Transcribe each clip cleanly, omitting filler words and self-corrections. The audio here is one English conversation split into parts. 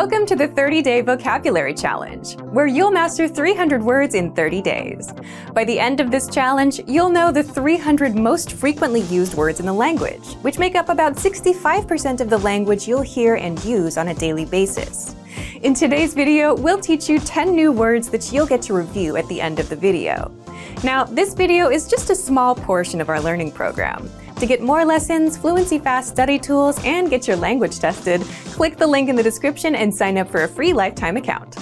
Welcome to the 30-Day Vocabulary Challenge, where you'll master 300 words in 30 days. By the end of this challenge, you'll know the 300 most frequently used words in the language, which make up about 65% of the language you'll hear and use on a daily basis. In today's video, we'll teach you 10 new words that you'll get to review at the end of the video. Now, this video is just a small portion of our learning program. To get more lessons, Fluency Fast study tools, and get your language tested, click the link in the description and sign up for a free lifetime account.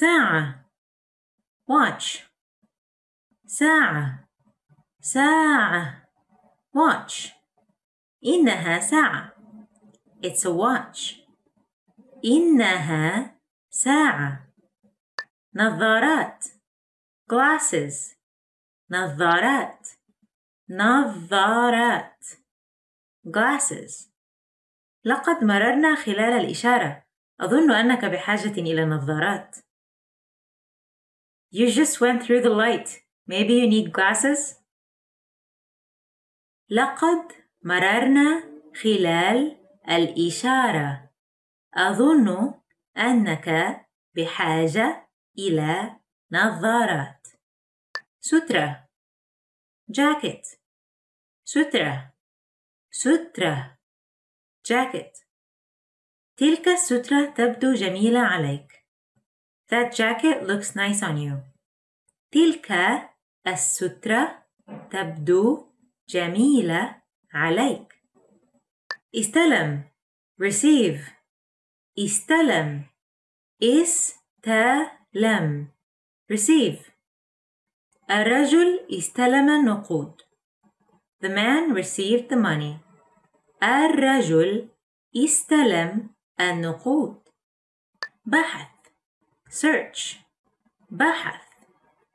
ساعة. Watch. ساعة. ساعة. Watch. إنها ساعة. It's a watch. إنها ساعة. نظارات. Glasses. نظارات. نظارات glasses. لقد مررنا خلال الإشارة. أظن أنك بحاجة إلى نظارات. You just went through the light. Maybe you need glasses. لقد مررنا خلال الإشارة. أظن أنك بحاجة إلى نظارات. سترة jacket. سترة. سترة. jacket. تلك السترة تبدو جميلة عليك. That jacket looks nice on you. تلك السترة تبدو جميلة عليك. استلم. Receive. استلم. استلم. Receive. الرجل استلم النقود. The man received the money. الرجل استلم النقود. بحث. Search. بحث.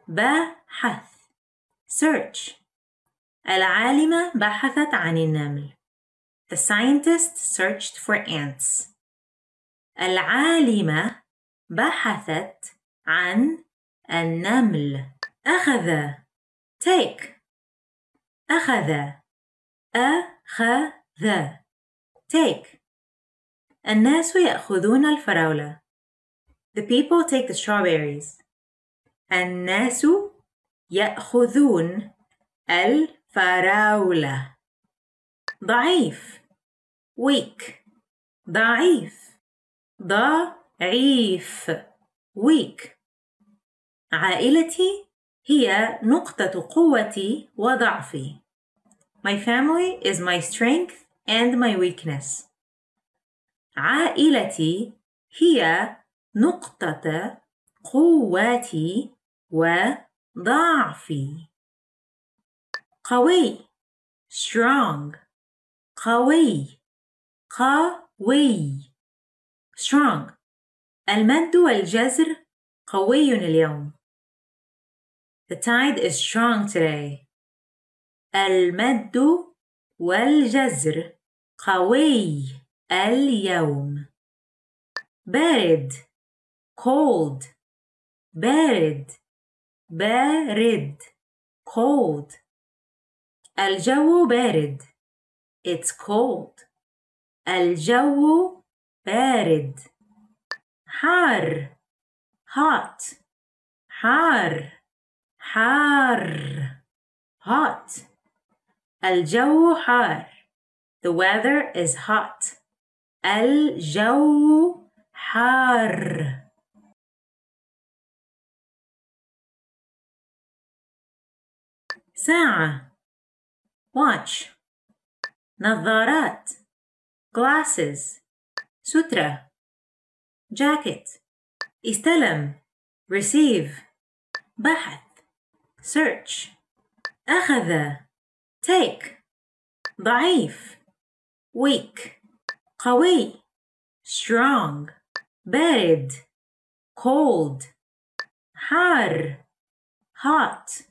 بحث. Search. العالمة بحثت عن النمل. The scientist searched for ants. العالمة بحثت عن النمل. أخذ take. أخذ. أخذ take. الناس يأخذون الفراولة. The people take the strawberries. الناس يأخذون الفراولة. ضعيف weak. ضعيف. ضعيف weak. عائلتي هي نقطة قوتي وضعفي. My family is my strength and my weakness. عائلتي هي نقطة قوتي وضعفي. قوي strong. قوي. قوي strong. المد والجزر قوي اليوم. The tide is strong today. المد والجزر قوي اليوم. بارد cold. بارد. بارد cold. الجو بارد. It's cold. الجو بارد. حار hot. حار. حار hot. الجو حار. The weather is hot. الجو حار. ساعة watch. نظارات glasses. سترة jacket. استلم receive. بحث search. أخذ take. ضعيف weak. قوي strong. بارد cold. حار hot.